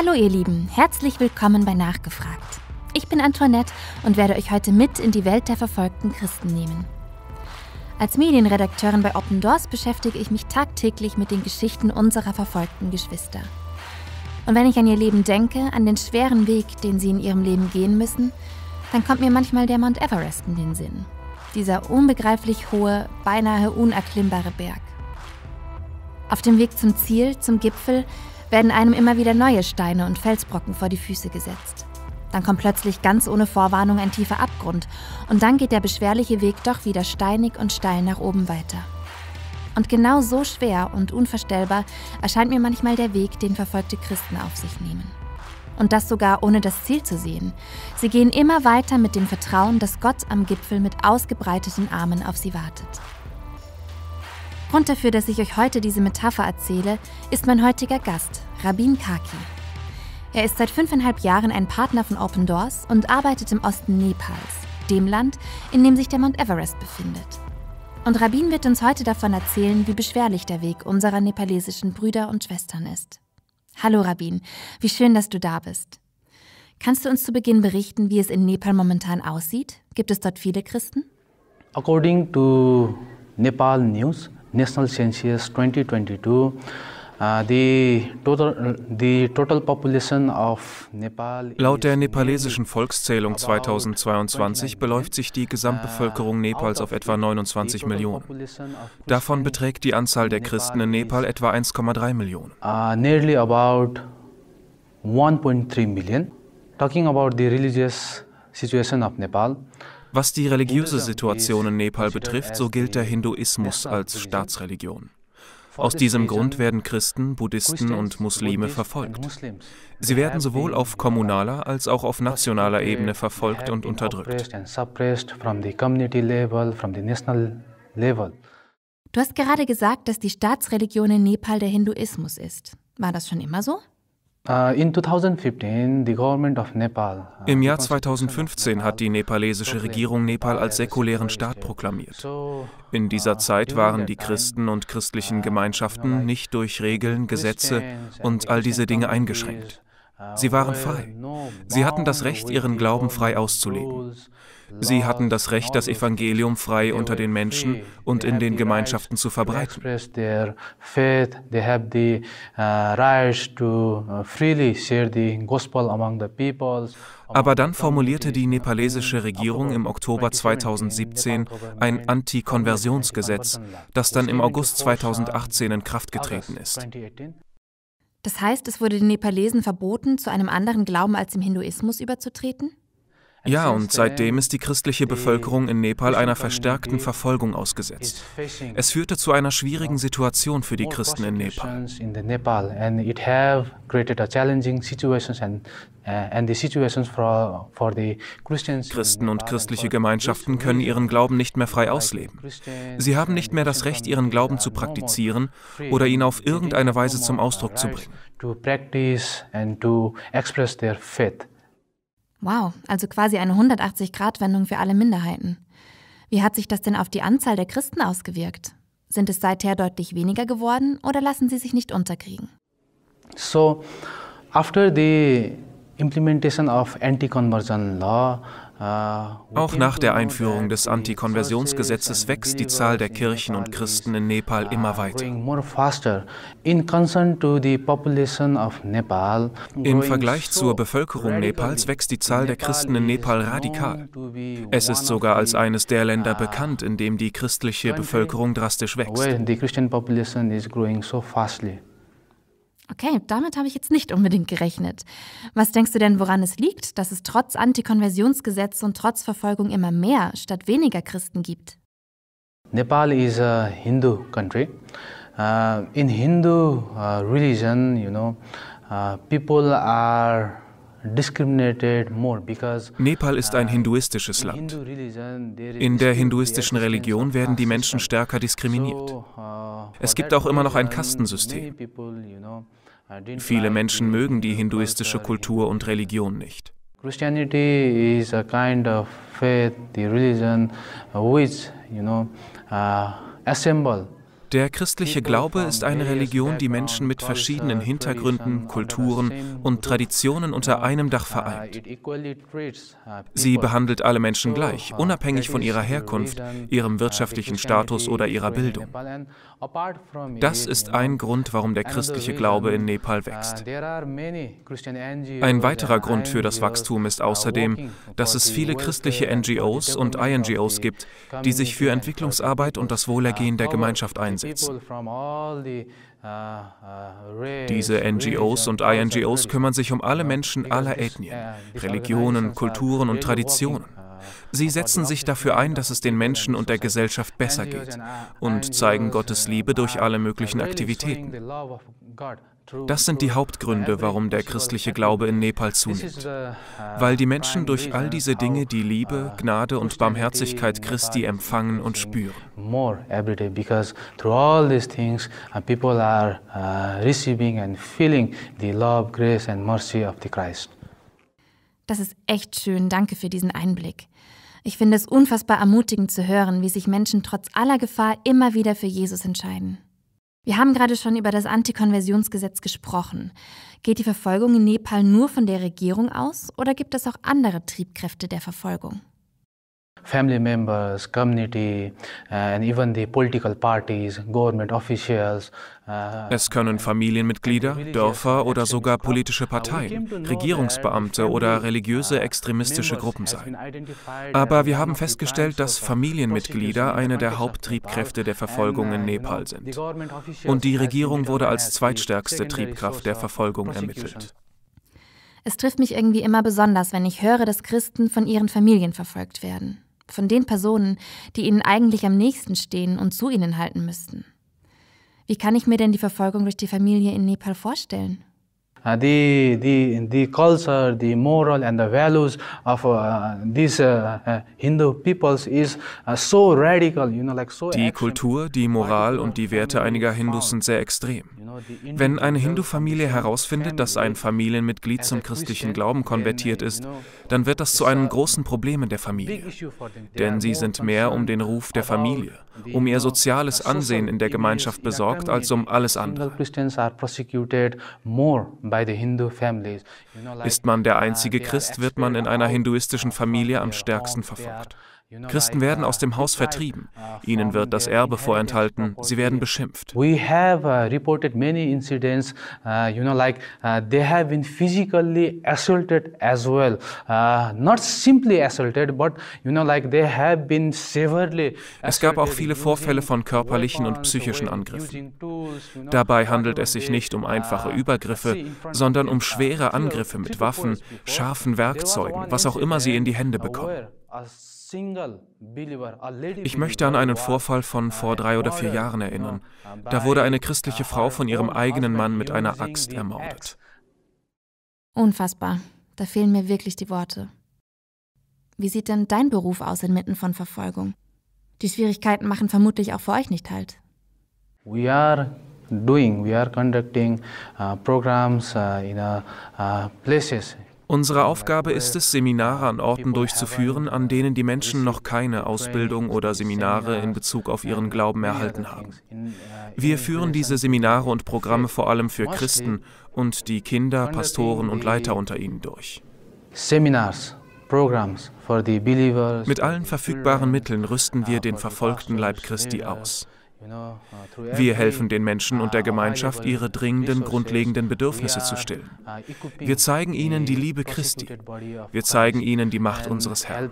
Hallo ihr Lieben, herzlich willkommen bei Nachgefragt. Ich bin Antoinette und werde euch heute mit in die Welt der verfolgten Christen nehmen. Als Medienredakteurin bei Open Doors beschäftige ich mich tagtäglich mit den Geschichten unserer verfolgten Geschwister. Und wenn ich an ihr Leben denke, an den schweren Weg, den sie in ihrem Leben gehen müssen, dann kommt mir manchmal der Mount Everest in den Sinn. Dieser unbegreiflich hohe, beinahe unerklimmbare Berg. Auf dem Weg zum Ziel, zum Gipfel, werden einem immer wieder neue Steine und Felsbrocken vor die Füße gesetzt. Dann kommt plötzlich ganz ohne Vorwarnung ein tiefer Abgrund und dann geht der beschwerliche Weg doch wieder steinig und steil nach oben weiter. Und genau so schwer und unvorstellbar erscheint mir manchmal der Weg, den verfolgte Christen auf sich nehmen. Und das sogar ohne das Ziel zu sehen. Sie gehen immer weiter mit dem Vertrauen, dass Gott am Gipfel mit ausgebreiteten Armen auf sie wartet. Grund dafür, dass ich euch heute diese Metapher erzähle, ist mein heutiger Gast, Rabbin Kaki. Er ist seit 5,5 Jahren ein Partner von Open Doors und arbeitet im Osten Nepals, dem Land, in dem sich der Mount Everest befindet. Und Rabbin wird uns heute davon erzählen, wie beschwerlich der Weg unserer nepalesischen Brüder und Schwestern ist. Hallo Rabbin, wie schön, dass du da bist. Kannst du uns zu Beginn berichten, wie es in Nepal momentan aussieht? Gibt es dort viele Christen? According to Nepal News, National Census 2022, the total population of Nepal. Laut der nepalesischen Volkszählung 2022 beläuft sich die Gesamtbevölkerung Nepals auf etwa 29 Millionen. Davon beträgt die Anzahl der Christen in Nepal etwa 1,3 Millionen. Nearly about 1.3 million. Talking about the religious situation of Nepal. Was die religiöse Situation in Nepal betrifft, so gilt der Hinduismus als Staatsreligion. Aus diesem Grund werden Christen, Buddhisten und Muslime verfolgt. Sie werden sowohl auf kommunaler als auch auf nationaler Ebene verfolgt und unterdrückt. Du hast gerade gesagt, dass die Staatsreligion in Nepal der Hinduismus ist. War das schon immer so? Im Jahr 2015 hat die nepalesische Regierung Nepal als säkulären Staat proklamiert. In dieser Zeit waren die Christen und christlichen Gemeinschaften nicht durch Regeln, Gesetze und all diese Dinge eingeschränkt. Sie waren frei. Sie hatten das Recht, ihren Glauben frei auszuleben. Sie hatten das Recht, das Evangelium frei unter den Menschen und in den Gemeinschaften zu verbreiten. Aber dann formulierte die nepalesische Regierung im Oktober 2017 ein Anti-Konversionsgesetz, das dann im August 2018 in Kraft getreten ist. Das heißt, es wurde den Nepalesen verboten, zu einem anderen Glauben als dem Hinduismus überzutreten? Ja, und seitdem ist die christliche Bevölkerung in Nepal einer verstärkten Verfolgung ausgesetzt. Es führte zu einer schwierigen Situation für die Christen in Nepal. Christen und christliche Gemeinschaften können ihren Glauben nicht mehr frei ausleben. Sie haben nicht mehr das Recht, ihren Glauben zu praktizieren oder ihn auf irgendeine Weise zum Ausdruck zu bringen. Wow, also quasi eine 180-Grad-Wendung für alle Minderheiten. Wie hat sich das denn auf die Anzahl der Christen ausgewirkt? Sind es seither deutlich weniger geworden oder lassen sie sich nicht unterkriegen? So, after the implementation of anti-conversion law, auch nach der Einführung des Anti-Konversionsgesetzes wächst die Zahl der Kirchen und Christen in Nepal immer weiter. Im Vergleich zur Bevölkerung Nepals wächst die Zahl der Christen in Nepal radikal. Es ist sogar als eines der Länder bekannt, in dem die christliche Bevölkerung drastisch wächst. Okay, damit habe ich jetzt nicht unbedingt gerechnet. Was denkst du denn, woran es liegt, dass es trotz Antikonversionsgesetz und trotz Verfolgung immer mehr statt weniger Christen gibt? Nepal is a Hindu country. In Hindu religion, you know, people are discriminated more because Nepal ist ein hinduistisches Land. In der hinduistischen Religion werden die Menschen stärker diskriminiert. Es gibt auch immer noch ein Kastensystem. Viele Menschen mögen die hinduistische Kultur und Religion nicht. Christianity is a kind of faith, the religion which, assemble Der christliche Glaube ist eine Religion, die Menschen mit verschiedenen Hintergründen, Kulturen und Traditionen unter einem Dach vereint. Sie behandelt alle Menschen gleich, unabhängig von ihrer Herkunft, ihrem wirtschaftlichen Status oder ihrer Bildung. Das ist ein Grund, warum der christliche Glaube in Nepal wächst. Ein weiterer Grund für das Wachstum ist außerdem, dass es viele christliche NGOs und INGOs gibt, die sich für Entwicklungsarbeit und das Wohlergehen der Gemeinschaft einsetzen. Diese NGOs und INGOs kümmern sich um alle Menschen aller Ethnien, Religionen, Kulturen und Traditionen. Sie setzen sich dafür ein, dass es den Menschen und der Gesellschaft besser geht und zeigen Gottes Liebe durch alle möglichen Aktivitäten. Das sind die Hauptgründe, warum der christliche Glaube in Nepal zunimmt. Weil die Menschen durch all diese Dinge die Liebe, Gnade und Barmherzigkeit Christi empfangen und spüren. Das ist echt schön, danke für diesen Einblick. Ich finde es unfassbar ermutigend zu hören, wie sich Menschen trotz aller Gefahr immer wieder für Jesus entscheiden. Wir haben gerade schon über das Antikonversionsgesetz gesprochen. Geht die Verfolgung in Nepal nur von der Regierung aus oder gibt es auch andere Triebkräfte der Verfolgung? Familienmitglieder, Community und even die politischen Parteien, Government-Officials. Es können Familienmitglieder, Dörfer oder sogar politische Parteien, Regierungsbeamte oder religiöse extremistische Gruppen sein. Aber wir haben festgestellt, dass Familienmitglieder eine der Haupttriebkräfte der Verfolgung in Nepal sind. Und die Regierung wurde als zweitstärkste Triebkraft der Verfolgung ermittelt. Es trifft mich irgendwie immer besonders, wenn ich höre, dass Christen von ihren Familien verfolgt werden. Von den Personen, die ihnen eigentlich am nächsten stehen und zu ihnen halten müssten. Wie kann ich mir denn die Verfolgung durch die Familie in Nepal vorstellen? Die culture, the moral and the values of these Hindu peoples is so radical, like so. Die Kultur, die Moral und die Werte einiger Hindus sind sehr extrem. Wenn eine Hindu-Familie herausfindet, dass ein Familienmitglied zum christlichen Glauben konvertiert ist, dann wird das zu einem großen Problem in der Familie. Denn sie sind mehr um den Ruf der Familie, um ihr soziales Ansehen in der Gemeinschaft besorgt, als um alles andere. Ist man der einzige Christ, wird man in einer hinduistischen Familie am stärksten verfolgt. Christen werden aus dem Haus vertrieben, ihnen wird das Erbe vorenthalten, sie werden beschimpft. Es gab auch viele Vorfälle von körperlichen und psychischen Angriffen. Dabei handelt es sich nicht um einfache Übergriffe, sondern um schwere Angriffe mit Waffen, scharfen Werkzeugen, was auch immer sie in die Hände bekommen. Ich möchte an einen Vorfall von vor 3 oder 4 Jahren erinnern. Da wurde eine christliche Frau von ihrem eigenen Mann mit einer Axt ermordet. Unfassbar. Da fehlen mir wirklich die Worte. Wie sieht denn dein Beruf aus inmitten von Verfolgung? Die Schwierigkeiten machen vermutlich auch für euch nicht halt. We are conducting programs in places. Unsere Aufgabe ist es, Seminare an Orten durchzuführen, an denen die Menschen noch keine Ausbildung oder Seminare in Bezug auf ihren Glauben erhalten haben. Wir führen diese Seminare und Programme vor allem für Christen und die Kinder, Pastoren und Leiter unter ihnen durch. Mit allen verfügbaren Mitteln rüsten wir den verfolgten Leib Christi aus. Wir helfen den Menschen und der Gemeinschaft, ihre dringenden, grundlegenden Bedürfnisse zu stillen. Wir zeigen ihnen die Liebe Christi. Wir zeigen ihnen die Macht unseres Herrn.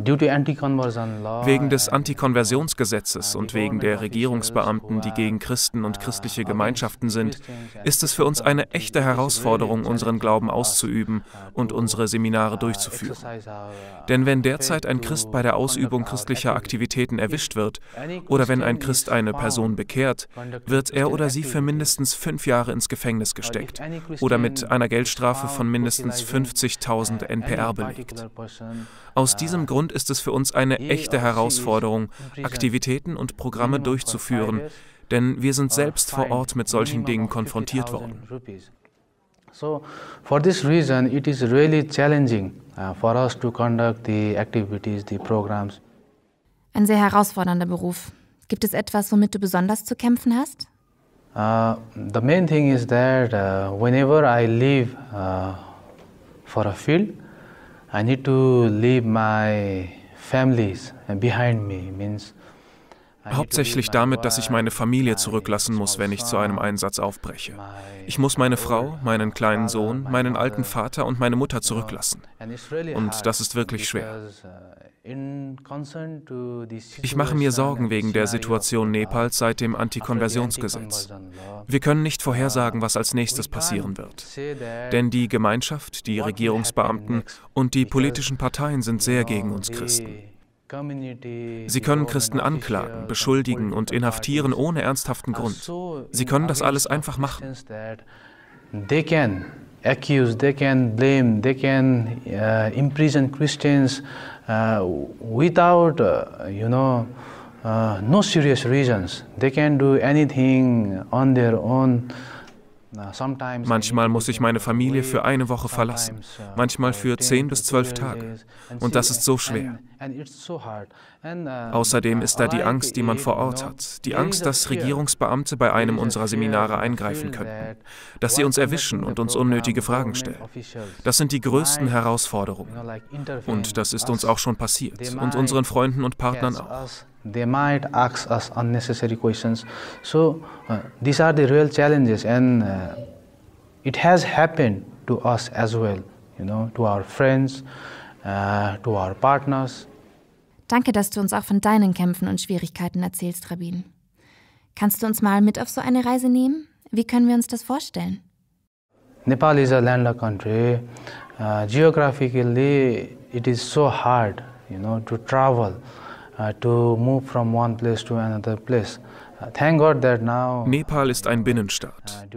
Wegen des Antikonversionsgesetzes und wegen der Regierungsbeamten, die gegen Christen und christliche Gemeinschaften sind, ist es für uns eine echte Herausforderung, unseren Glauben auszuüben und unsere Seminare durchzuführen. Denn wenn derzeit ein Christ bei der Ausübung christlicher Aktivitäten erwischt wird oder wenn ein Christ eine Person bekehrt, wird er oder sie für mindestens 5 Jahre ins Gefängnis gesteckt oder mit einer Geldstrafe von mindestens 50.000 NPR belegt. Aus diesem Grund Grund ist es für uns eine echte Herausforderung, Aktivitäten und Programme durchzuführen, denn wir sind selbst vor Ort mit solchen Dingen konfrontiert worden. So, for this reason, it is really challenging for us to conduct the activities, the programs. Ein sehr herausfordernder Beruf. Gibt es etwas, womit du besonders zu kämpfen hast? The main thing is that whenever I leave for a field, I need to leave my families behind me. Means hauptsächlich damit, dass ich meine Familie zurücklassen muss, wenn ich zu einem Einsatz aufbreche. Ich muss meine Frau, meinen kleinen Sohn, meinen alten Vater und meine Mutter zurücklassen. Und das ist wirklich schwer. Ich mache mir Sorgen wegen der Situation Nepals seit dem Antikonversionsgesetz. Wir können nicht vorhersagen, was als nächstes passieren wird. Denn die Gemeinschaft, die Regierungsbeamten und die politischen Parteien sind sehr gegen uns Christen. Sie können Christen anklagen, beschuldigen und inhaftieren ohne ernsthaften Grund. Sie können das alles einfach machen. They can accuse, they can blame, they can imprison Christians without, no serious reasons. They can do anything on their own. Manchmal muss ich meine Familie für eine Woche verlassen, manchmal für 10 bis 12 Tage. Und das ist so schwer. Außerdem ist da die Angst, die man vor Ort hat. Die Angst, dass Regierungsbeamte bei einem unserer Seminare eingreifen könnten. Dass sie uns erwischen und uns unnötige Fragen stellen. Das sind die größten Herausforderungen. Und das ist uns auch schon passiert. Und unseren Freunden und Partnern auch. They might ask us unnecessary questions. So these are the real challenges, and it has happened to us as well, to our friends, to our partners. Danke, dass du uns auch von deinen Kämpfen und Schwierigkeiten erzählst, Rabin. Kannst du uns mal mit auf so eine Reise nehmen? Wie können wir uns das vorstellen? Nepal is a landlocked country. Geographically, it is so hard, to travel. Nepal ist ein Binnenstaat.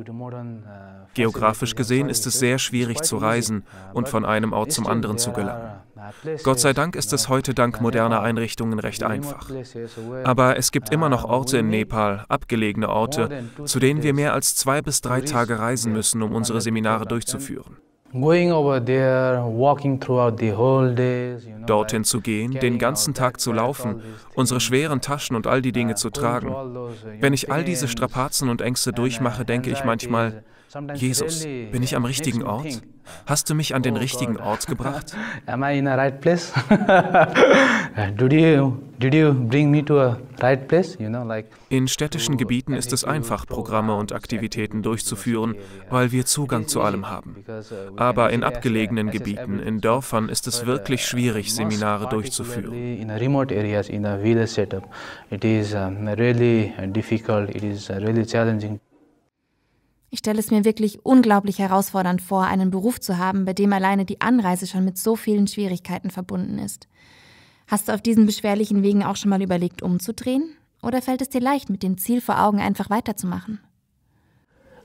Geografisch gesehen ist es sehr schwierig zu reisen und von einem Ort zum anderen zu gelangen. Gott sei Dank ist es heute dank moderner Einrichtungen recht einfach. Aber es gibt immer noch Orte in Nepal, abgelegene Orte, zu denen wir mehr als 2 bis 3 Tage reisen müssen, um unsere Seminare durchzuführen. Dorthin zu gehen, den ganzen Tag zu laufen, unsere schweren Taschen und all die Dinge zu tragen. Wenn ich all diese Strapazen und Ängste durchmache, denke ich manchmal, Jesus, bin ich am richtigen Ort? Hast du mich an den richtigen Ort gebracht? Am I in a right place? Did you bring me to a right place? In städtischen Gebieten ist es einfach, Programme und Aktivitäten durchzuführen, weil wir Zugang zu allem haben. Aber in abgelegenen Gebieten, in Dörfern, ist es wirklich schwierig, Seminare durchzuführen. In remote areas, in a village setup, it is really difficult. It is really challenging. Ich stelle es mir wirklich unglaublich herausfordernd vor, einen Beruf zu haben, bei dem alleine die Anreise schon mit so vielen Schwierigkeiten verbunden ist. Hast du auf diesen beschwerlichen Wegen auch schon mal überlegt, umzudrehen? Oder fällt es dir leicht, mit dem Ziel vor Augen einfach weiterzumachen?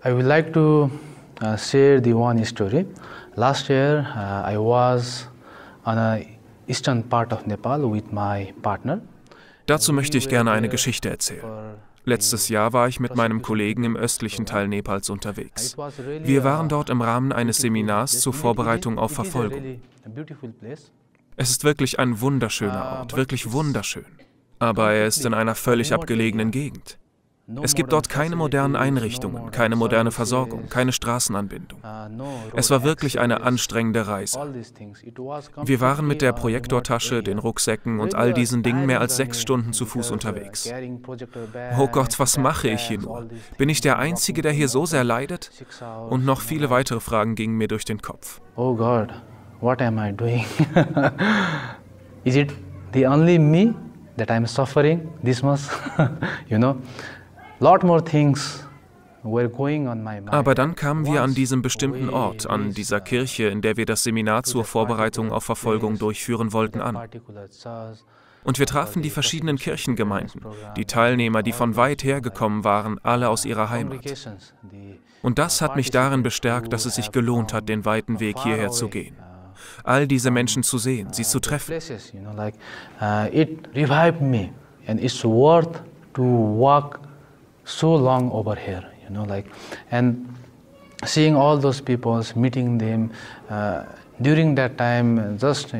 I would like to share the one story. Last year I was on a eastern part of Nepal with my partner. Dazu möchte ich gerne eine Geschichte erzählen. Letztes Jahr war ich mit meinem Kollegen im östlichen Teil Nepals unterwegs. Wir waren dort im Rahmen eines Seminars zur Vorbereitung auf Verfolgung. Es ist wirklich ein wunderschöner Ort, wirklich wunderschön. Aber er ist in einer völlig abgelegenen Gegend. Es gibt dort keine modernen Einrichtungen, keine moderne Versorgung, keine Straßenanbindung. Es war wirklich eine anstrengende Reise. Wir waren mit der Projektortasche, den Rucksäcken und all diesen Dingen mehr als 6 Stunden zu Fuß unterwegs. Oh Gott, was mache ich hier nur? Bin ich der Einzige, der hier so sehr leidet? Und noch viele weitere Fragen gingen mir durch den Kopf. Oh Gott, what am I doing? Is it the only me that I'm suffering this much? Lot more things. Aber dann kamen wir an diesem bestimmten Ort, an dieser Kirche, in der wir das Seminar zur Vorbereitung auf Verfolgung durchführen wollten, an. Und wir trafen die verschiedenen Kirchengemeinden, die Teilnehmer, die von weit her gekommen waren, alle aus ihrer Heimat. Und das hat mich darin bestärkt, dass es sich gelohnt hat, den weiten Weg hierher zu gehen. all diese Menschen zu sehen, sie zu treffen. Seeing all those people, meeting them, during that time, just,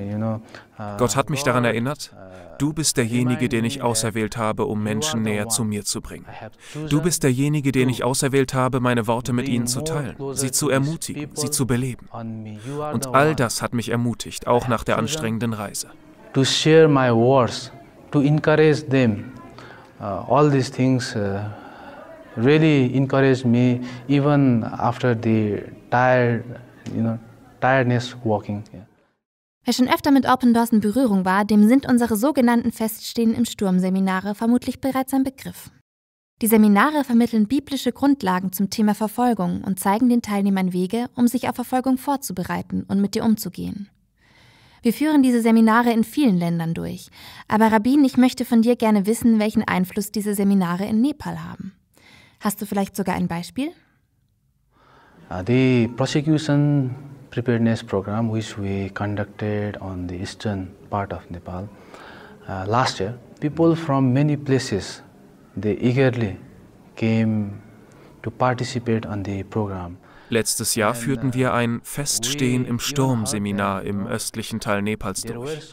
Gott hat mich daran erinnert, du bist derjenige, den ich auserwählt habe, um Menschen näher zu mir zu bringen. Du bist derjenige, den ich auserwählt habe, meine Worte mit ihnen zu teilen, sie zu ermutigen, sie zu beleben. Und all das hat mich ermutigt, auch nach der anstrengenden Reise. To share my words, to encourage them, all these things. Really encouraged me even after the tiredness walking. Wer schon öfter mit Open Doors in Berührung war, dem sind unsere sogenannten feststehenden Sturmseminare vermutlich bereits ein Begriff. Die Seminare vermitteln biblische Grundlagen zum Thema Verfolgung und zeigen den Teilnehmern Wege, um sich auf Verfolgung vorzubereiten und mit ihr umzugehen. Wir führen diese Seminare in vielen Ländern durch, aber Rabin, ich möchte von dir gerne wissen, welchen Einfluss diese Seminare in Nepal haben. Hast du vielleicht sogar ein Beispiel? The Prosecution Preparedness Program, which we conducted on the eastern part of Nepal last year, people from many places, they eagerly came to participate on the program. Letztes Jahr führten wir ein Feststehen im Sturm-Seminar im östlichen Teil Nepals durch.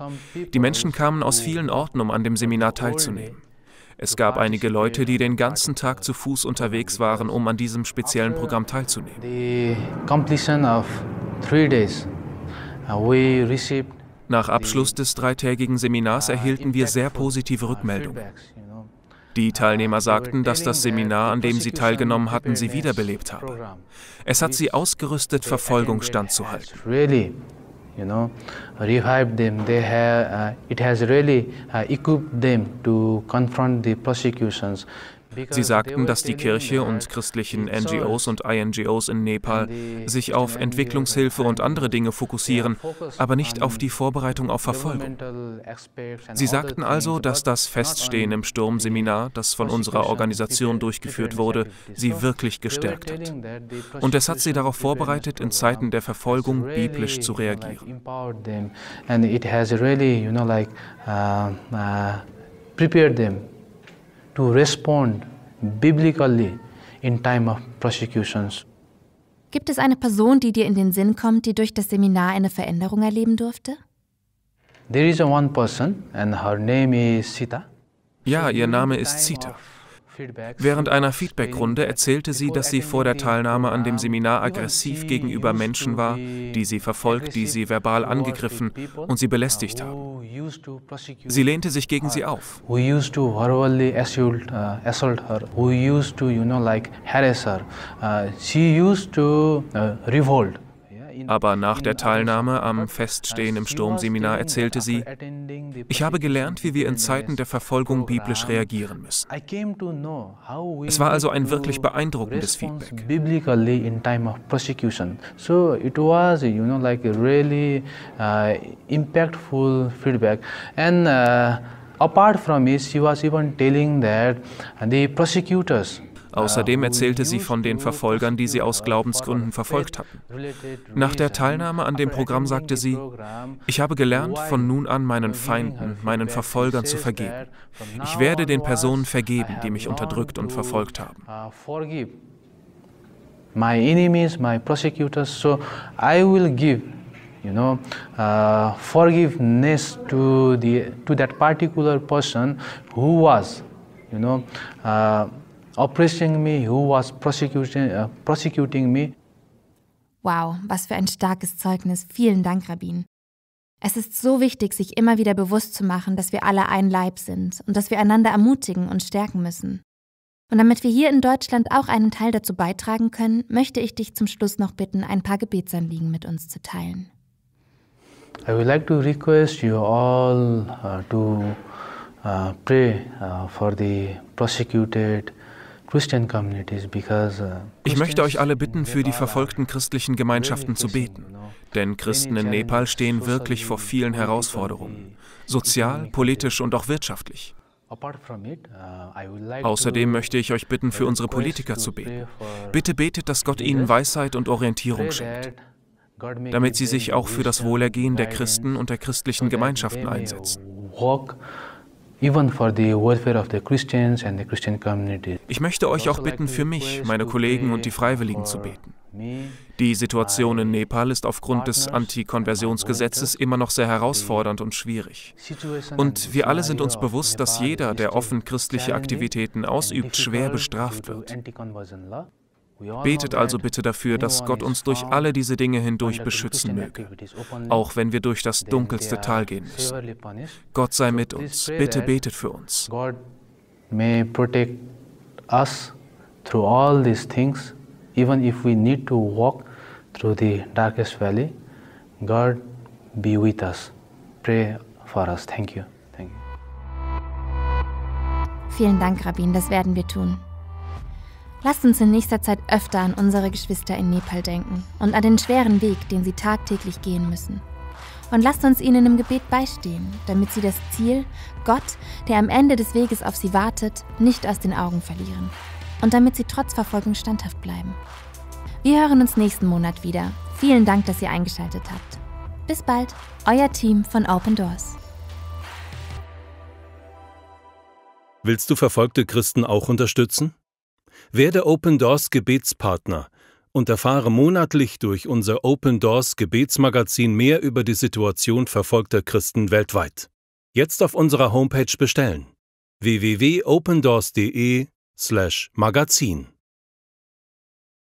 Die Menschen kamen aus vielen Orten, um an dem Seminar teilzunehmen. Es gab einige Leute, die den ganzen Tag zu Fuß unterwegs waren, um an diesem speziellen Programm teilzunehmen. Nach Abschluss des dreitägigen Seminars erhielten wir sehr positive Rückmeldungen. Die Teilnehmer sagten, dass das Seminar, an dem sie teilgenommen hatten, sie wiederbelebt habe. Es hat sie ausgerüstet, Verfolgung standzuhalten. Revive them. They have, it has really equipped them to confront the persecutions. Sie sagten, dass die Kirche und christlichen NGOs und INGOs in Nepal sich auf Entwicklungshilfe und andere Dinge fokussieren, aber nicht auf die Vorbereitung auf Verfolgung. Sie sagten also, dass das Feststehen im Sturmseminar, das von unserer Organisation durchgeführt wurde, sie wirklich gestärkt hat. Und es hat sie darauf vorbereitet, in Zeiten der Verfolgung biblisch zu reagieren. To respond biblically in time of persecutions. Gibt es eine Person, die dir in den Sinn kommt, die durch das Seminar eine Veränderung erleben durfte? There is one person and her name is Sita. Ja, ihr Name ist Sita. Während einer Feedbackrunde erzählte sie, dass sie vor der Teilnahme an dem Seminar aggressiv gegenüber Menschen war, die sie verfolgt, die sie verbal angegriffen und sie belästigt haben. Sie lehnte sich gegen sie auf. Aber nach der Teilnahme am Feststehen im Sturmseminar erzählte sie, ich habe gelernt, wie wir in Zeiten der Verfolgung biblisch reagieren müssen. Es war also ein wirklich beeindruckendes Feedback. Außerdem erzählte sie von den Verfolgern, die sie aus Glaubensgründen verfolgt hatten. Nach der Teilnahme an dem Programm sagte sie, ich habe gelernt, von nun an meinen Feinden, meinen Verfolgern zu vergeben. Ich werde den Personen vergeben, die mich unterdrückt und verfolgt haben. My enemies, my prosecutors, so I will give, forgiveness to that particular person who was, oppressing me, who was prosecuting me. Wow, was für ein starkes Zeugnis. Vielen Dank, Rabin. Es ist so wichtig, sich immer wieder bewusst zu machen, dass wir alle ein Leib sind und dass wir einander ermutigen und stärken müssen. Und damit wir hier in Deutschland auch einen Teil dazu beitragen können, möchte ich dich zum Schluss noch bitten, ein paar Gebetsanliegen mit uns zu teilen. I would like to request you all to pray for the prosecuted. Ich möchte euch alle bitten, für die verfolgten christlichen Gemeinschaften zu beten, denn Christen in Nepal stehen wirklich vor vielen Herausforderungen, sozial, politisch und auch wirtschaftlich. Außerdem möchte ich euch bitten, für unsere Politiker zu beten. Bitte betet, dass Gott ihnen Weisheit und Orientierung schenkt. damit sie sich auch für das Wohlergehen der Christen und der christlichen Gemeinschaften einsetzen. Ich möchte euch auch bitten, für mich, meine Kollegen und die Freiwilligen zu beten. Die Situation in Nepal ist aufgrund des Anti-Konversionsgesetzes immer noch sehr herausfordernd und schwierig. Und wir alle sind uns bewusst, dass jeder, der offen christliche Aktivitäten ausübt, schwer bestraft wird. Betet also bitte dafür, dass Gott uns durch alle diese Dinge hindurch beschützen möge, auch wenn wir durch das dunkelste Tal gehen müssen. Gott sei mit uns. Bitte betet für uns. Even if we need to walk through the darkest valley, God be with us. Pray for us. Thank you. Thank you. Vielen Dank, Rabbin, das werden wir tun. Lasst uns in nächster Zeit öfter an unsere Geschwister in Nepal denken und an den schweren Weg, den sie tagtäglich gehen müssen. Und lasst uns ihnen im Gebet beistehen, damit sie das Ziel, Gott, der am Ende des Weges auf sie wartet, nicht aus den Augen verlieren. Und damit sie trotz Verfolgung standhaft bleiben. Wir hören uns nächsten Monat wieder. Vielen Dank, dass ihr eingeschaltet habt. Bis bald, euer Team von Open Doors. Willst du verfolgte Christen auch unterstützen? Werde Open Doors Gebetspartner und erfahre monatlich durch unser Open Doors Gebetsmagazin mehr über die Situation verfolgter Christen weltweit. Jetzt auf unserer Homepage bestellen: www.opendoors.de/Magazin